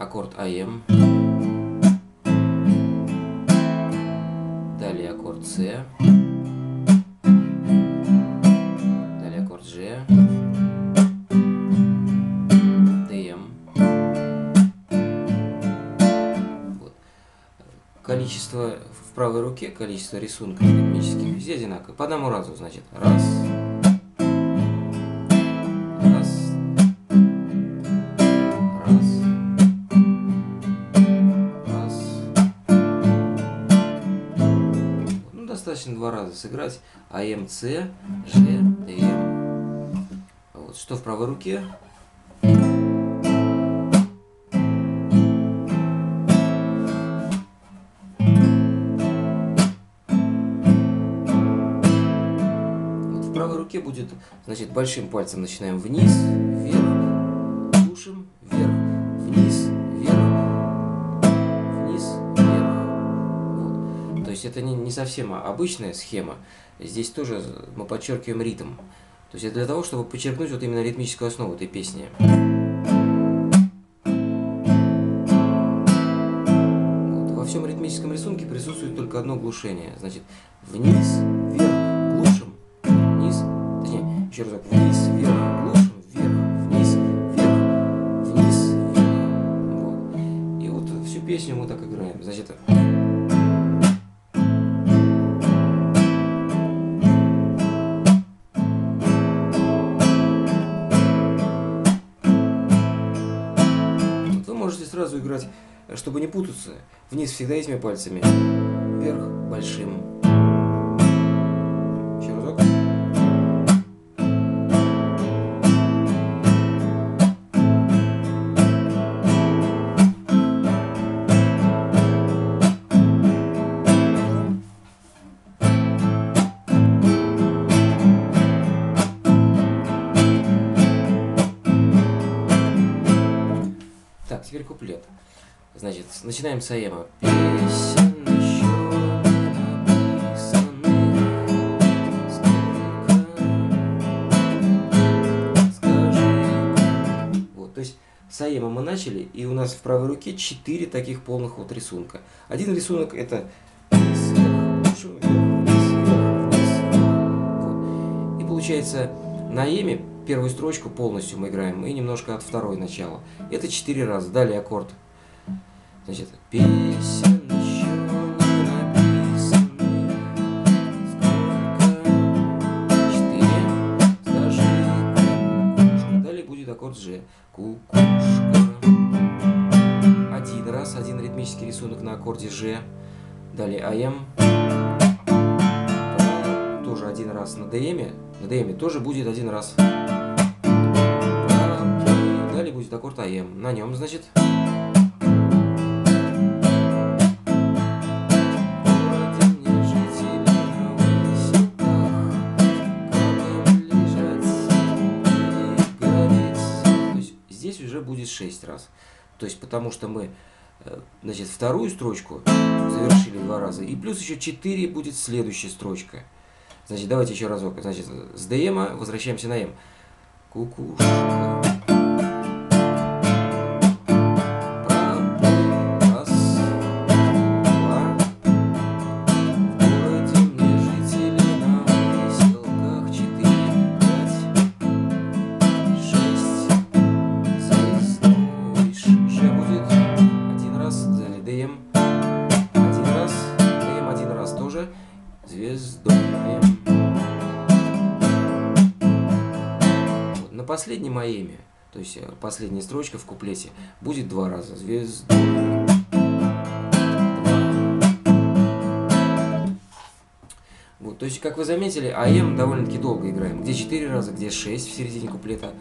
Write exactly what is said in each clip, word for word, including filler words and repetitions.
аккорд АМ, далее аккорд С, далее аккорд Ж, ДМ. Вот. Количество в правой руке, количество рисунков ритмических везде одинаково. По одному разу, значит, раз. Достаточно два раза сыграть АМ, С, Ж, М. Вот, что в правой руке, вот в правой руке будет, значит, большим пальцем начинаем вниз, вверх, душим, вверх, вниз, то есть это не, не совсем обычная схема, здесь тоже мы подчеркиваем ритм. То есть это для того, чтобы подчеркнуть вот именно ритмическую основу этой песни. Вот. Во всем ритмическом рисунке присутствует только одно глушение. Значит, вниз, вверх, глушим, вниз, точнее, еще разок, вниз, вверх, глушим, вверх, вниз, вверх, вниз, вверх. Вот. И вот всю песню мы так играем. Значит, сразу играть, чтобы не путаться. Вниз всегда этими пальцами. Вверх большим. Еще разок. Теперь куплет. Значит, начинаем с АМа. Песен еще написанных сколько, скажи. Вот, то есть с АМа мы начали, и у нас в правой руке четыре таких полных вот рисунка. Один рисунок это вниз, вверх, вниз, вверх, вниз, вверх. Вот. И получается на АМе первую строчку полностью мы играем, и немножко от второй начала. Это четыре раза. Далее аккорд. Значит, песен еще не написанных, четыре, скажи, кукушка. Далее будет аккорд Ж. Кукушка. Один раз, один ритмический рисунок на аккорде Ж. Далее АМ. Тоже один раз на ДМе. На ДМе тоже будет один раз. Далее будет аккорд АМ. На нем, значит. То есть здесь уже будет шесть раз. То есть потому что мы, значит, вторую строчку завершили два раза. И плюс еще четыре будет следующая строчка. Значит, давайте еще разок. Значит, с ДМа возвращаемся на М. Кукушка. Раз, два. В мне жители на селках четыре, пять, шесть, семь, Ш будет один раз, далее ДМ. Один раз, ДМ один раз тоже. Звездой. На последнем АМе, то есть последняя строчка в куплете, будет два раза. Звездой. Вот, то есть, как вы заметили, АМ довольно-таки долго играем. Где четыре раза, где шесть в середине куплета.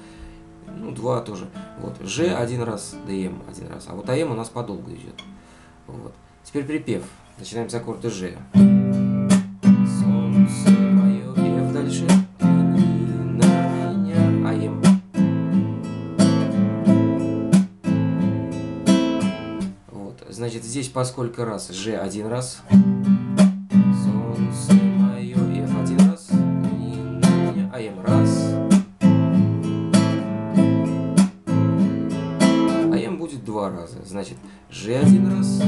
Ну, два тоже. Вот. Ж один раз, ДМ один раз. А вот АМ у нас подолгу идет. Вот. Теперь припев. Начинаем с аккорда Ж. Значит, здесь по сколько раз? Ж один раз. Солнце мое. Ф один раз. АМ раз. АМ будет два два раза. Значит, G один раз,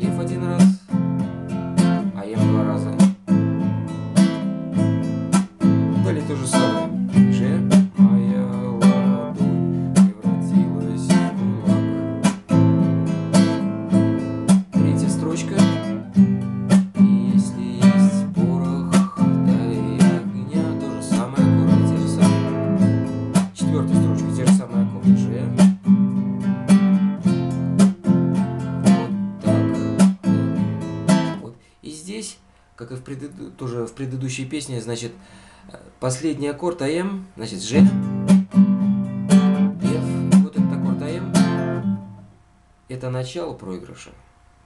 F один раз, а М два раза. Далее то же самое. G, моя ладонь превратилась в кулак. Третья строчка. Как и в, преду... тоже в предыдущей песне, значит, последний аккорд АМ, значит, G, F, вот этот аккорд АМ, это начало проигрыша.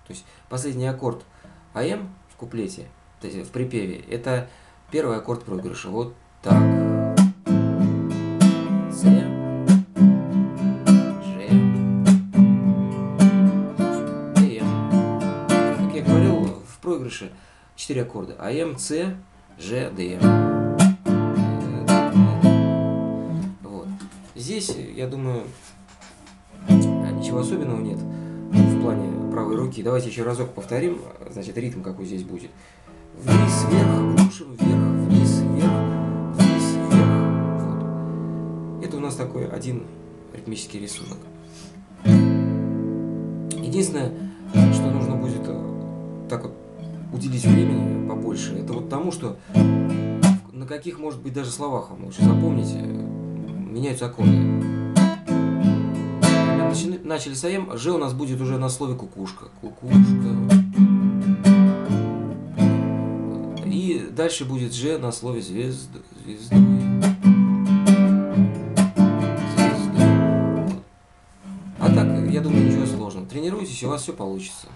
То есть последний аккорд АМ в куплете, то есть в припеве, это первый аккорд проигрыша. Вот так. четыре аккорда. А, М, С, Ж, Д, М. Вот. Здесь, я думаю, ничего особенного нет в плане правой руки. Давайте еще разок повторим, значит, ритм какой здесь будет. Вниз, вверх, глушим, вверх, вниз, вверх, вниз, вверх. Вот. Это у нас такой один ритмический рисунок. Единственное, что нужно будет так вот уделить времени побольше, это вот тому, что на каких, может быть, даже словах вам лучше запомнить, меняются аккорды. Начали, начали с АМ, Ж у нас будет уже на слове кукушка. Кукушка. И дальше будет Ж на слове звезду. Звезду. Звезду. А так, я думаю, ничего сложного. Тренируйтесь, у вас все получится.